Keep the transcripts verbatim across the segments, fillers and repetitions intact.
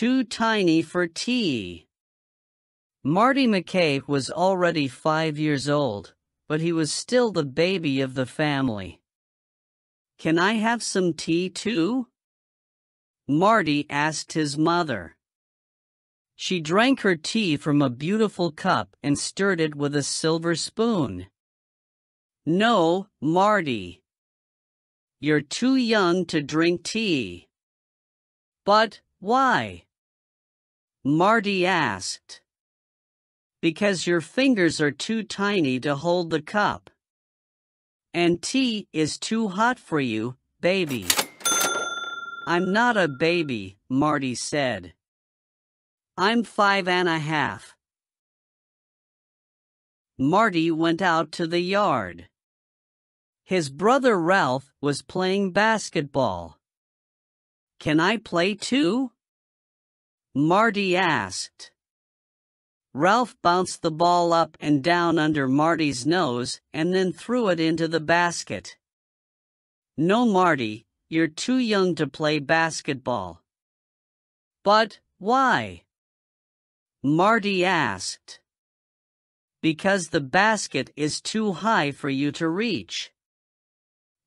Too Tiny for Tea. Marty McCabe was already five years old, but he was still the baby of the family. "Can I have some tea too?" Marty asked his mother. She drank her tea from a beautiful cup and stirred it with a silver spoon. "No, Marty. You're too young to drink tea." "But why?" Marty asked. "Because your fingers are too tiny to hold the cup. And tea is too hot for you, baby." "I'm not a baby," Marty said. "I'm five and a half." Marty went out to the yard. His brother Ralph was playing basketball. "Can I play too?" Marty asked. Ralph bounced the ball up and down under Marty's nose and then threw it into the basket. "No, Marty, you're too young to play basketball." "But why?" Marty asked. "Because the basket is too high for you to reach.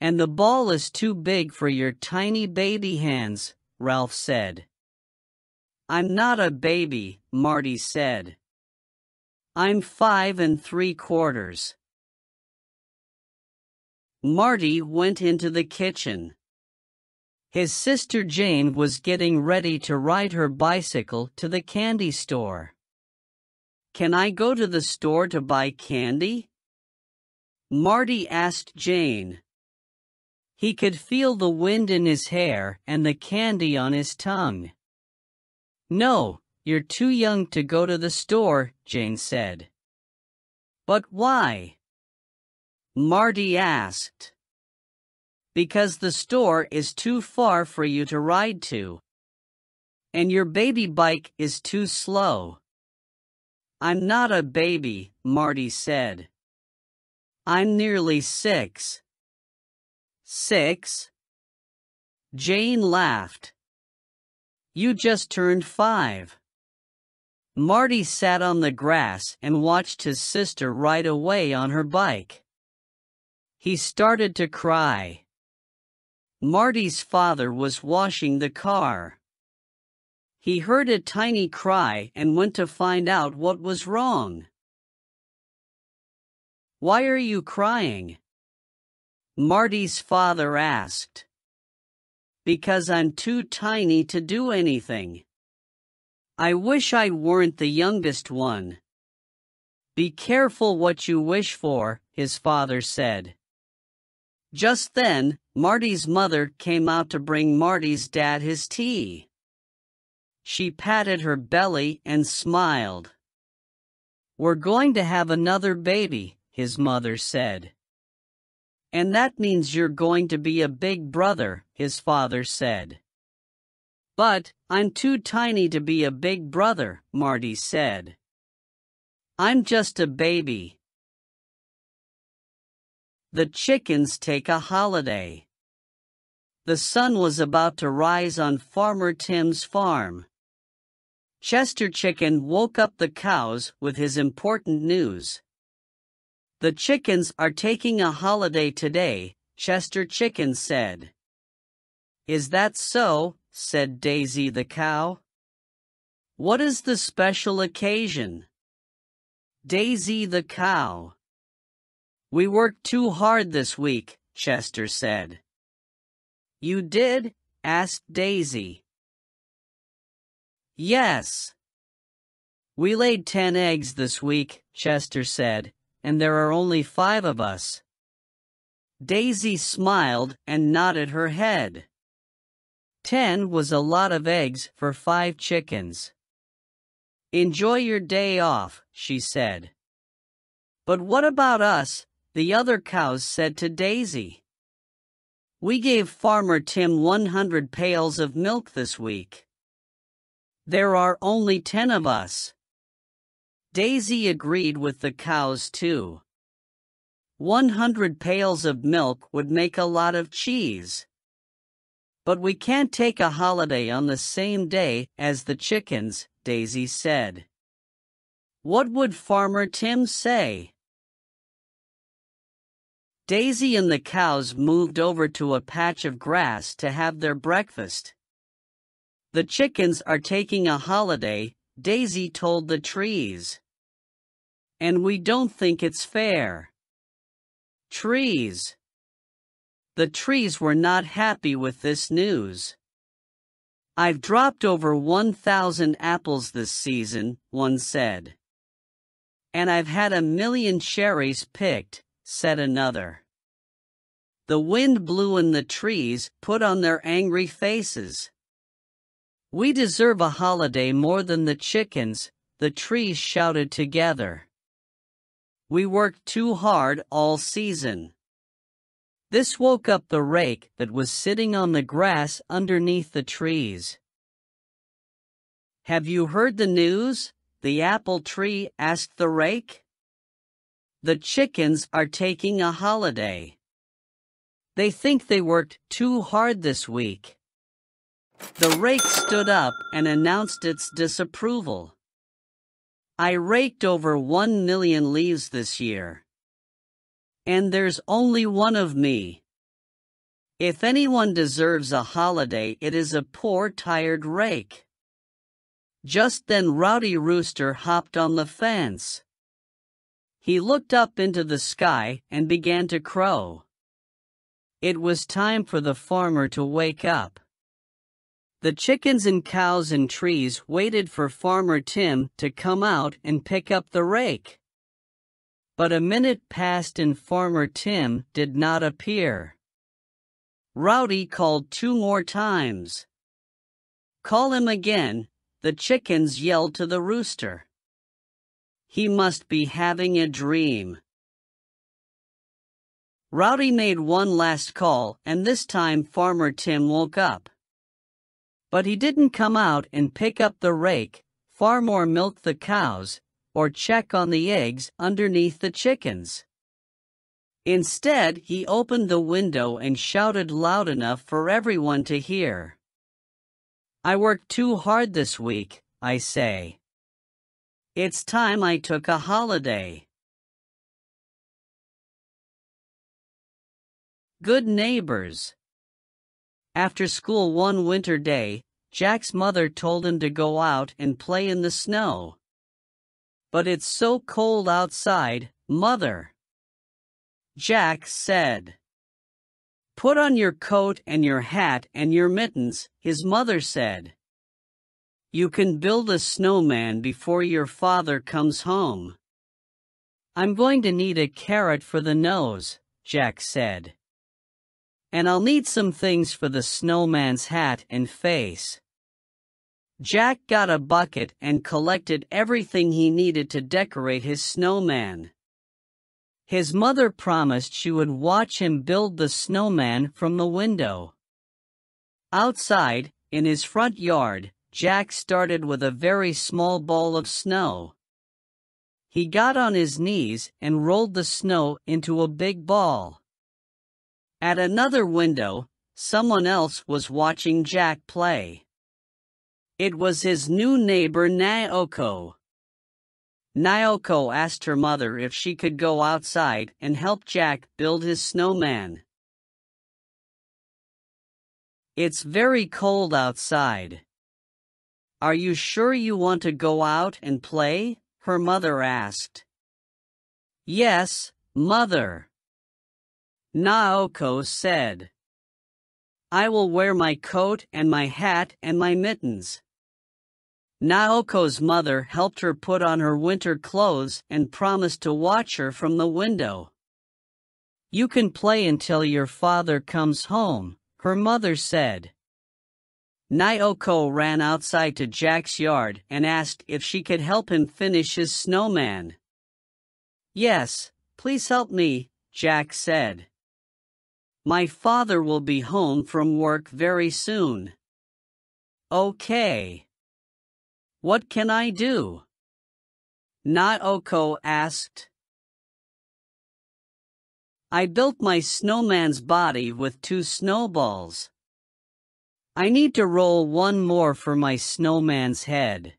And the ball is too big for your tiny baby hands," Ralph said. "I'm not a baby," Marty said. "I'm five and three quarters." Marty went into the kitchen. His sister Jane was getting ready to ride her bicycle to the candy store. "Can I go to the store to buy candy?" Marty asked Jane. He could feel the wind in his hair and the candy on his tongue. "No, you're too young to go to the store," Jane said. "But why?" Marty asked. "Because the store is too far for you to ride to. And your baby bike is too slow." "I'm not a baby," Marty said. "I'm nearly six." "Six?" Jane laughed. "You just turned five." Marty sat on the grass and watched his sister ride away on her bike. He started to cry. Marty's father was washing the car. He heard a tiny cry and went to find out what was wrong. "Why are you crying?" Marty's father asked. "Because I'm too tiny to do anything. I wish I weren't the youngest one." "Be careful what you wish for," his father said. Just then, Marty's mother came out to bring Marty's dad his tea. She patted her belly and smiled. "We're going to have another baby," his mother said. "And that means you're going to be a big brother," his father said. "But I'm too tiny to be a big brother," Marty said. "I'm just a baby." The chickens take a holiday. The sun was about to rise on Farmer Tim's farm. Chester Chicken woke up the cows with his important news. "The chickens are taking a holiday today," Chester Chicken said. "Is that so?" said Daisy the cow. "What is the special occasion?" Daisy the cow. "We worked too hard this week," Chester said. "You did?" asked Daisy. "Yes. We laid ten eggs this week," Chester said. "And there are only five of us." Daisy smiled and nodded her head. Ten was a lot of eggs for five chickens. "Enjoy your day off," she said. "But what about us?" the other cows said to Daisy. "We gave Farmer Tim one hundred pails of milk this week. There are only ten of us." Daisy agreed with the cows too. one hundred pails of milk would make a lot of cheese. But we can't take a holiday on the same day as the chickens, Daisy said. What would Farmer Tim say? Daisy and the cows moved over to a patch of grass to have their breakfast. The chickens are taking a holiday, Daisy told the trees. And we don't think it's fair. Trees. The trees were not happy with this news. I've dropped over one thousand apples this season, one said. And I've had a million cherries picked, said another. The wind blew and the trees put on their angry faces. We deserve a holiday more than the chickens, the trees shouted together. We worked too hard all season. This woke up the rake that was sitting on the grass underneath the trees. Have you heard the news? The apple tree asked the rake. The chickens are taking a holiday. They think they worked too hard this week. The rake stood up and announced its disapproval. I raked over one million leaves this year. And there's only one of me. If anyone deserves a holiday, it is a poor tired rake. Just then Rowdy Rooster hopped on the fence. He looked up into the sky and began to crow. It was time for the farmer to wake up. The chickens and cows and trees waited for Farmer Tim to come out and pick up the rake. But a minute passed and Farmer Tim did not appear. Rowdy called two more times. Call him again, the chickens yelled to the rooster. He must be having a dream. Rowdy made one last call, and this time Farmer Tim woke up. But he didn't come out and pick up the rake, farm or milk the cows, or check on the eggs underneath the chickens. Instead, he opened the window and shouted loud enough for everyone to hear. I worked too hard this week, I say. It's time I took a holiday. Good Neighbours. After school one winter day, Jack's mother told him to go out and play in the snow. But it's so cold outside, Mother, Jack said. Put on your coat and your hat and your mittens, his mother said. You can build a snowman before your father comes home. I'm going to need a carrot for the nose, Jack said. And I'll need some things for the snowman's hat and face. Jack got a bucket and collected everything he needed to decorate his snowman. His mother promised she would watch him build the snowman from the window. Outside, in his front yard, Jack started with a very small ball of snow. He got on his knees and rolled the snow into a big ball. At another window, someone else was watching Jack play. It was his new neighbor Naoko. Naoko asked her mother if she could go outside and help Jack build his snowman. It's very cold outside. Are you sure you want to go out and play? Her mother asked. Yes, Mother, Naoko said. I will wear my coat and my hat and my mittens. Naoko's mother helped her put on her winter clothes and promised to watch her from the window. You can play until your father comes home, her mother said. Naoko ran outside to Jack's yard and asked if she could help him finish his snowman. Yes, please help me, Jack said. My father will be home from work very soon. Okay. What can I do? Naoko asked. I built my snowman's body with two snowballs. I need to roll one more for my snowman's head.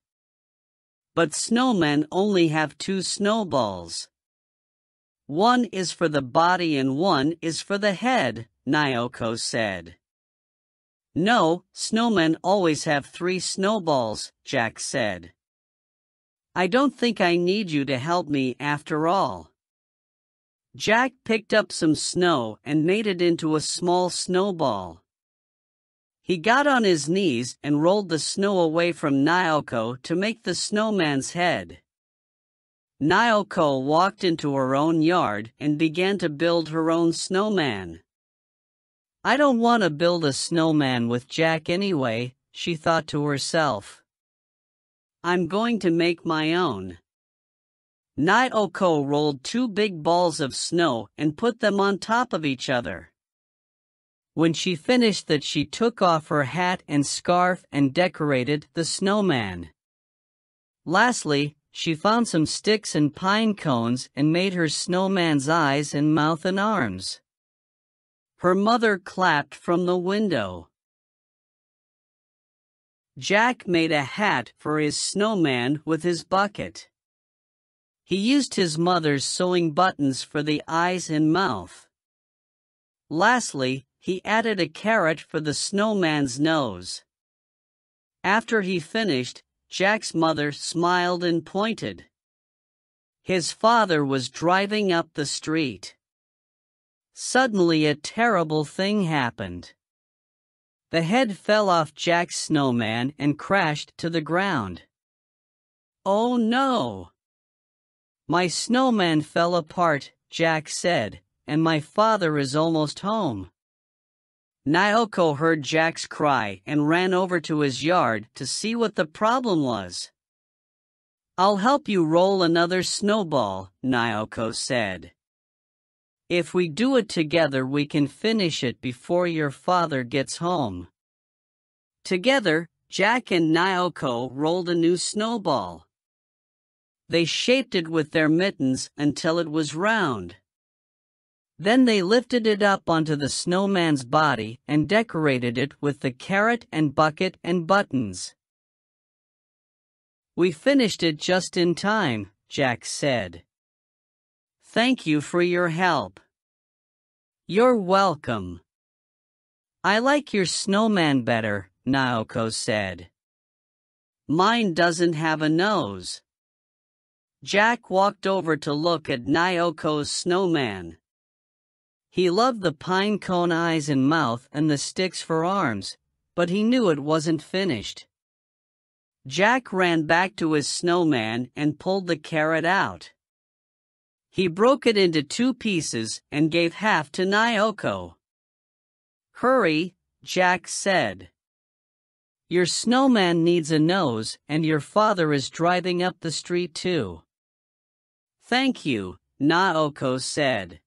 But snowmen only have two snowballs. One is for the body and one is for the head, Naoko said. No, snowmen always have three snowballs, Jack said. I don't think I need you to help me after all. Jack picked up some snow and made it into a small snowball. He got on his knees and rolled the snow away from Naoko to make the snowman's head. Naoko walked into her own yard and began to build her own snowman. I don't want to build a snowman with Jack anyway, she thought to herself. I'm going to make my own. Naoko rolled two big balls of snow and put them on top of each other. When she finished that, she took off her hat and scarf and decorated the snowman. Lastly, she found some sticks and pine cones and made her snowman's eyes and mouth and arms. Her mother clapped from the window. Jack made a hat for his snowman with his bucket. He used his mother's sewing buttons for the eyes and mouth. Lastly, he added a carrot for the snowman's nose. After he finished, Jack's mother smiled and pointed. His father was driving up the street. Suddenly, a terrible thing happened. The head fell off Jack's snowman and crashed to the ground. Oh no! My snowman fell apart, Jack said, and my father is almost home. Naoko heard Jack's cry and ran over to his yard to see what the problem was. I'll help you roll another snowball, Naoko said. If we do it together, we can finish it before your father gets home. Together, Jack and Naoko rolled a new snowball. They shaped it with their mittens until it was round. Then they lifted it up onto the snowman's body and decorated it with the carrot and bucket and buttons. We finished it just in time, Jack said. Thank you for your help. You're welcome. I like your snowman better, Naoko said. Mine doesn't have a nose. Jack walked over to look at Naoko's snowman. He loved the pine cone eyes and mouth and the sticks for arms, but he knew it wasn't finished. Jack ran back to his snowman and pulled the carrot out. He broke it into two pieces and gave half to Naoko. Hurry, Jack said. Your snowman needs a nose, and your father is driving up the street too. Thank you, Naoko said.